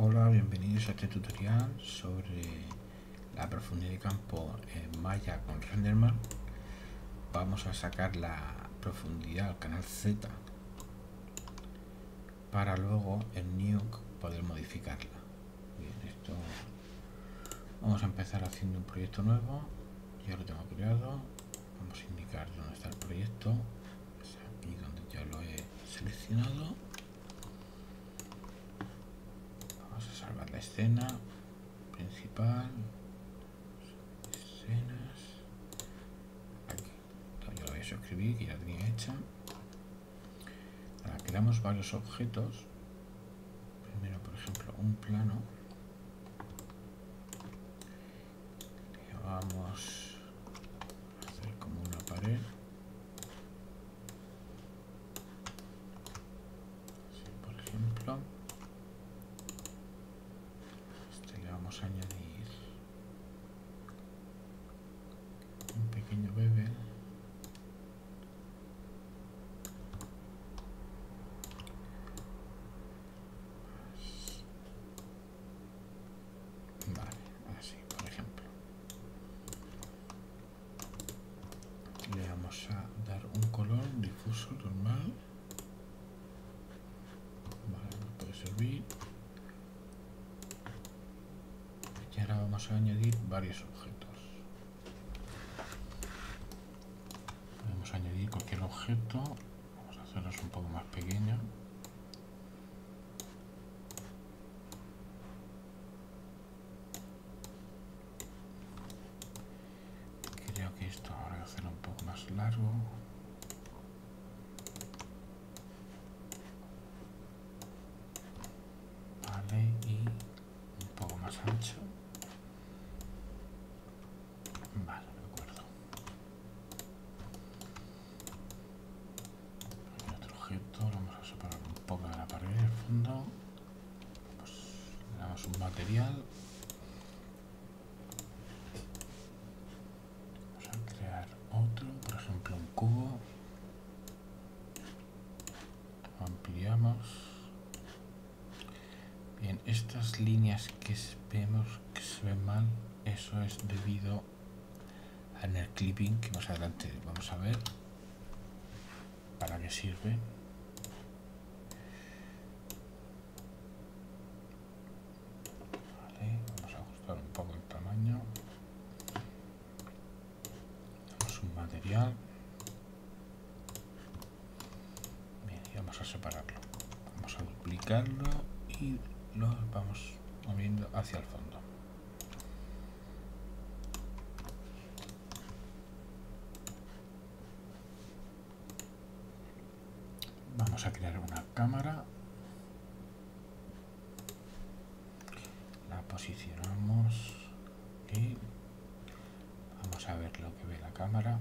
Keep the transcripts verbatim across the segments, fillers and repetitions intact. Hola, bienvenidos a este tutorial sobre la profundidad de campo en Maya con RenderMan. Vamos a sacar la profundidad al canal Z para luego en Nuke poder modificarla. Bien, esto vamos a empezar haciendo un proyecto nuevo. Ya lo tengo creado. Vamos a indicar dónde está el proyecto. Es aquí donde ya lo he seleccionado. Vamos a salvar la escena principal, escenas, aquí, yo la voy a suscribir que ya la tenía hecha. Ahora creamos varios objetos, primero por ejemplo un plano, le vamos a hacer como una pared, así por ejemplo. Vamos a añadir un pequeño bevel . Vale, así por ejemplo le vamos a dar un color difuso normal . Vale, no puede servir . Y ahora vamos a añadir varios objetos. Podemos añadir cualquier objeto. Vamos a hacerlos un poco más pequeños. Creo que esto ahora voy a hacerlo un poco más largo. Vale, y un poco más ancho. Vale, de acuerdo. Hay otro objeto, lo vamos a separar un poco de la pared del fondo. Pues le damos un material. Vamos a crear otro, por ejemplo un cubo. Lo ampliamos. Bien, estas líneas que vemos que se ven mal, eso es debido a en el clipping que más adelante vamos a ver para qué sirve. Vale, vamos a ajustar un poco el tamaño. Damos un material. Bien, y vamos a separarlo. Vamos a duplicarlo y lo vamos moviendo hacia el fondo. Vamos a crear una cámara, la posicionamos y vamos a ver lo que ve la cámara.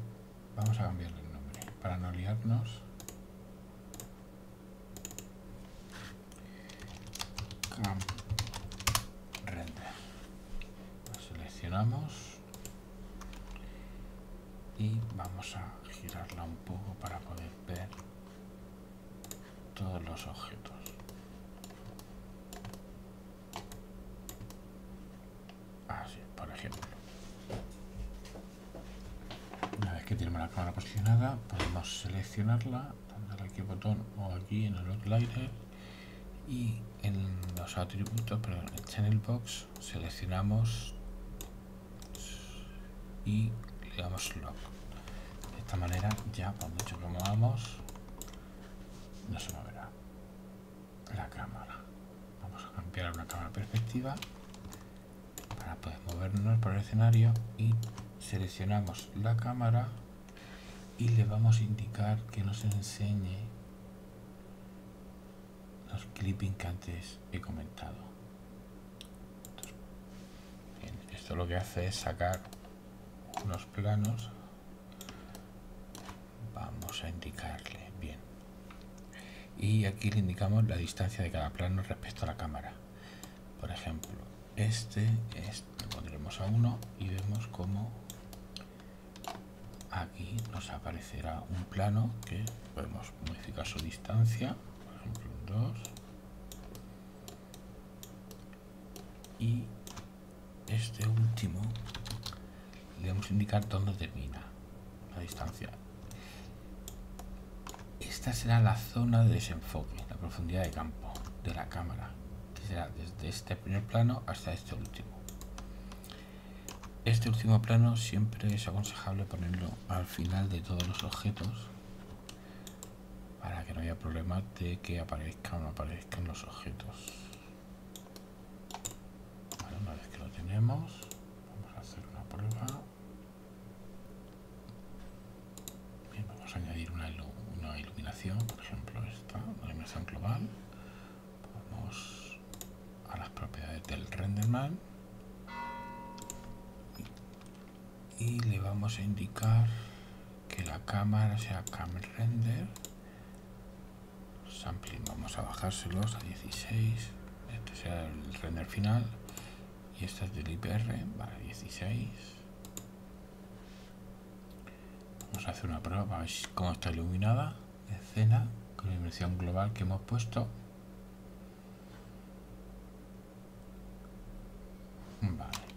Vamos a cambiarle el nombre para no liarnos. Cam Render. La seleccionamos y vamos a girarla un poco para poder ver todos los objetos. Así, por ejemplo. Una vez que tenemos la cámara posicionada, podemos seleccionarla, dándole aquí el botón o aquí en el Outliner y en los atributos, pero en el Channel Box seleccionamos y le damos Lock. De esta manera ya por mucho que movamos no se moverá la cámara. Vamos a cambiar a una cámara perspectiva para poder movernos por el escenario y seleccionamos la cámara y le vamos a indicar que nos enseñe los clippings que antes he comentado. Entonces, bien, esto lo que hace es sacar unos planos. Vamos a indicarle bien. Y aquí le indicamos la distancia de cada plano respecto a la cámara. Por ejemplo, este, este lo pondremos a uno y vemos como aquí nos aparecerá un plano que podemos modificar su distancia. Por ejemplo, un dos. y este último le vamos a indicar dónde termina la distancia. Esta será la zona de desenfoque, la profundidad de campo de la cámara, que será desde este primer plano hasta este último. Este último plano siempre es aconsejable ponerlo al final de todos los objetos para que no haya problemas de que aparezcan o no aparezcan los objetos. Vale, una vez que lo tenemos, vamos a hacer una prueba. Bien, vamos a añadir una, ilu una iluminación, por ejemplo esta, una iluminación global. Vamos a las propiedades del RenderMan y le vamos a indicar que la cámara sea cam render sampling, vamos a bajárselos a dieciséis, este será el render final y esta es del I P R, vale, dieciséis. Vamos a hacer una prueba para ver cómo está iluminada la escena con la iluminación global que hemos puesto. Vale,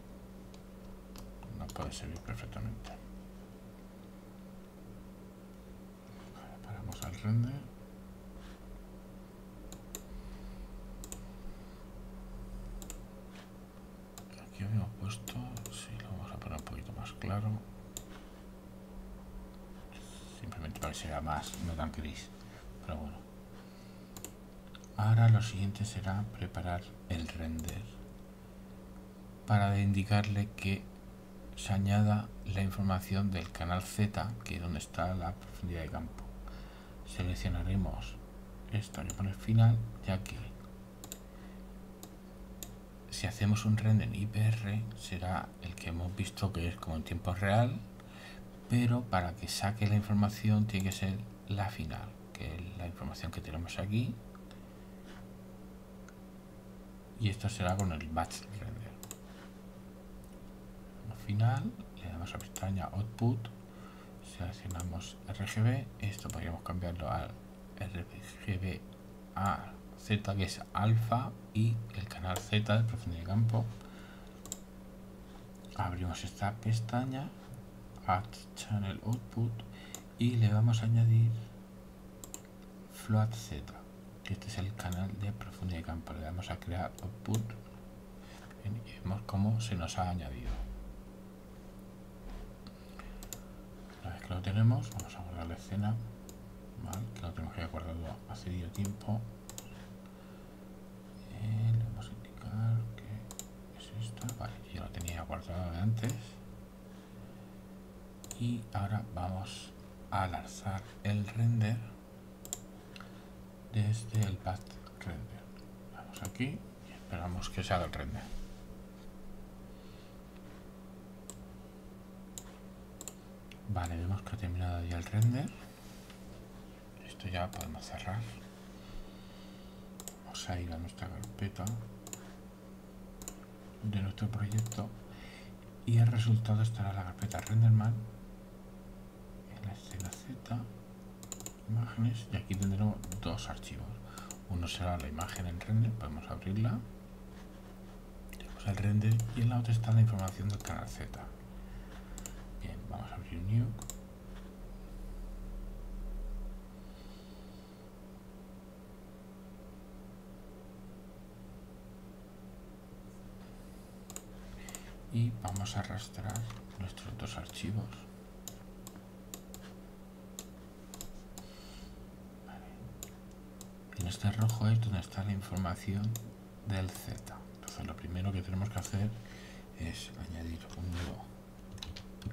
puede servir perfectamente. Vale, paramos al render. Aquí habíamos puesto, sí, lo vamos a poner un poquito más claro, simplemente para que sea más, no tan gris, pero bueno. Ahora lo siguiente será preparar el render para indicarle que se añada la información del canal Z, que es donde está la profundidad de campo. Seleccionaremos esta que pone final, ya que si hacemos un render en I P R será el que hemos visto, que es como en tiempo real, pero para que saque la información tiene que ser la final, que es la información que tenemos aquí, y esto será con el Batch Render. Final, le damos a la pestaña Output, seleccionamos R G B, esto podríamos cambiarlo al R G B a Z, que es alfa, y el canal Z de profundidad de campo. Abrimos esta pestaña Add Channel Output y le vamos a añadir float Z, que este es el canal de profundidad de campo. Le damos a crear Output y vemos cómo se nos ha añadido. Una vez que lo tenemos, vamos a guardar la escena, ¿vale? Que lo tenemos que haber guardado hace tiempo. Eh, le vamos a indicar que es esta, vale, yo la tenía guardada de antes. Y ahora vamos a lanzar el render desde el Batch Render. Vamos aquí y esperamos que se haga el render. Vale, vemos que ha terminado ya el render. Esto ya lo podemos cerrar. Vamos a ir a nuestra carpeta de nuestro proyecto y el resultado estará en la carpeta RenderMan, en la escena Z, imágenes, y aquí tendremos dos archivos. Uno será la imagen en render, podemos abrirla, tenemos el render, y en la otra está la información del canal Z. Bien, vamos a abrir Nuke. Y vamos a arrastrar nuestros dos archivos. Vale. En este rojo es donde está la información del Z. Entonces lo primero que tenemos que hacer es añadir un nuevo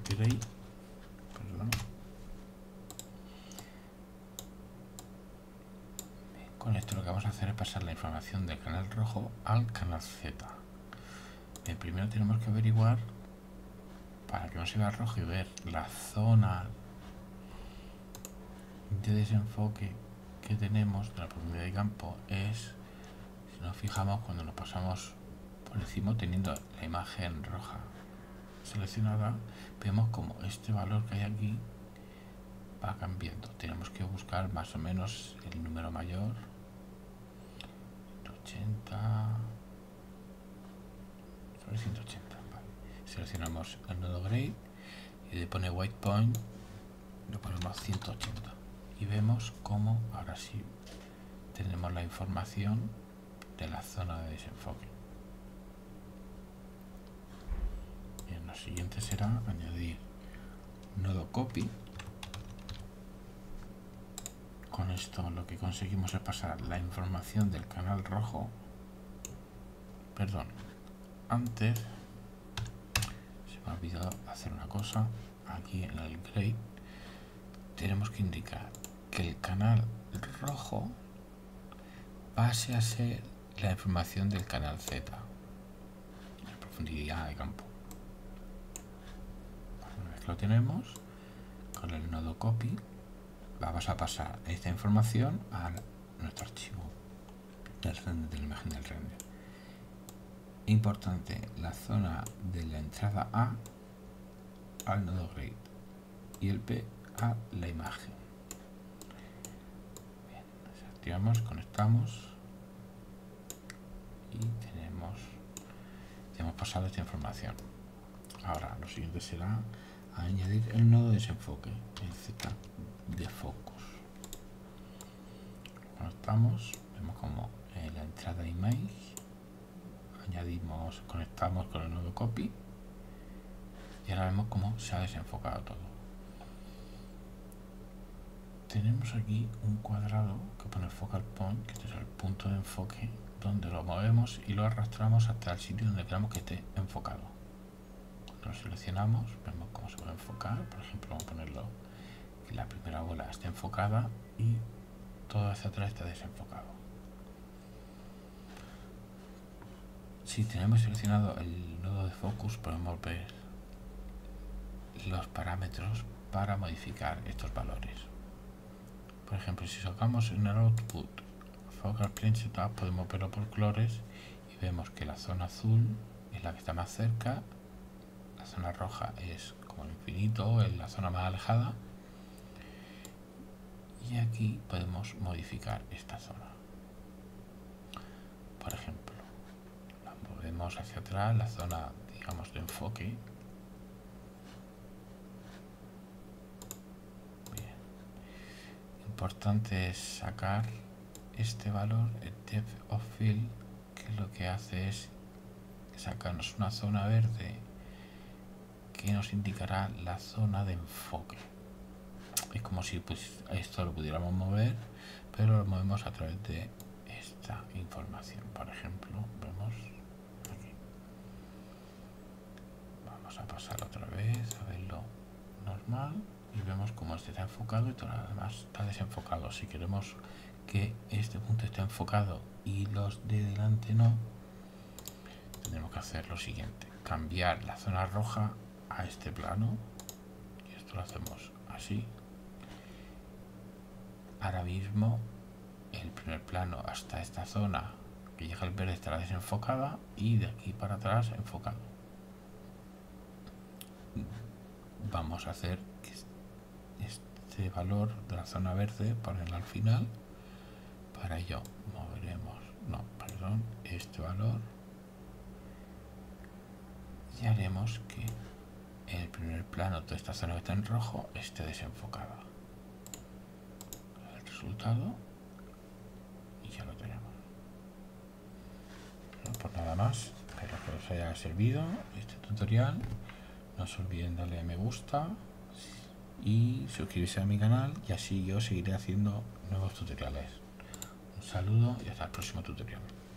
Create, perdón. Bien, con esto lo que vamos a hacer es pasar la información del canal rojo al canal Z. Bien, primero tenemos que averiguar, para que no se vea rojo y ver la zona de desenfoque que tenemos de la profundidad de campo, es, si nos fijamos, cuando nos pasamos por encima teniendo la imagen roja seleccionada, vemos como este valor que hay aquí va cambiando. Tenemos que buscar más o menos el número mayor, ochenta, novecientos ochenta. Vale. Seleccionamos el nodo Gray y le pone White Point, le ponemos ciento ochenta. Y vemos cómo ahora sí tenemos la información de la zona de desenfoque. Y en lo siguiente será añadir nodo Copy. Con esto lo que conseguimos es pasar la información del canal rojo. Perdón, antes se me ha olvidado hacer una cosa. Aquí en el gray tenemos que indicar que el canal rojo pase a ser la información del canal Z, la profundidad de campo. Una vez que lo tenemos, con el nodo Copy vamos a pasar esta información a nuestro archivo del render, de la imagen del render. Importante, la zona de la entrada A al nodo Grid y el P a la imagen. Bien, desactivamos, conectamos y tenemos, ya hemos pasado esta información. Ahora lo siguiente será añadir el nodo de desenfoque, el Z de Focus. Conectamos, vemos como en la entrada Image añadimos, conectamos con el nodo Copy y ahora vemos cómo se ha desenfocado todo. Tenemos aquí un cuadrado que pone Focal Point, que este es el punto de enfoque, donde lo movemos y lo arrastramos hasta el sitio donde queramos que esté enfocado. Cuando lo seleccionamos vemos cómo se puede enfocar. Por ejemplo, vamos a ponerlo que la primera bola esté enfocada y todo hacia atrás está desenfocado. Si tenemos seleccionado el nodo de Focus, podemos ver los parámetros para modificar estos valores. Por ejemplo, si sacamos en el output Focal Plane Setup, podemos verlo por colores y vemos que la zona azul es la que está más cerca, la zona roja es como el infinito, es la zona más alejada, y aquí podemos modificar esta zona. Por ejemplo, la movemos hacia atrás, la zona, digamos, de enfoque. Importante es sacar este valor, el depth of field, que lo que hace es sacarnos una zona verde que nos indicará la zona de enfoque. Es como si, pues, esto lo pudiéramos mover, pero lo movemos a través de esta información. Por ejemplo, vemos aquí. Vamos a pasar otra vez a verlo normal. Y vemos como este está enfocado y todo lo demás está desenfocado. Si queremos que este punto esté enfocado y los de delante no, tenemos que hacer lo siguiente: cambiar la zona roja a este plano, y esto lo hacemos así. Ahora mismo el primer plano hasta esta zona que llega al verde estará desenfocada y de aquí para atrás enfocado. Vamos a hacer que este valor de la zona verde, ponerlo al final. Para ello moveremos, no, perdón, este valor, y haremos que el primer plano, toda esta zona que está en rojo, esté desenfocada. El resultado, y ya lo tenemos. No, pues nada más, espero que os haya servido este tutorial. No se olviden darle a me gusta y suscribirse a mi canal, y así yo seguiré haciendo nuevos tutoriales. Un saludo y hasta el próximo tutorial.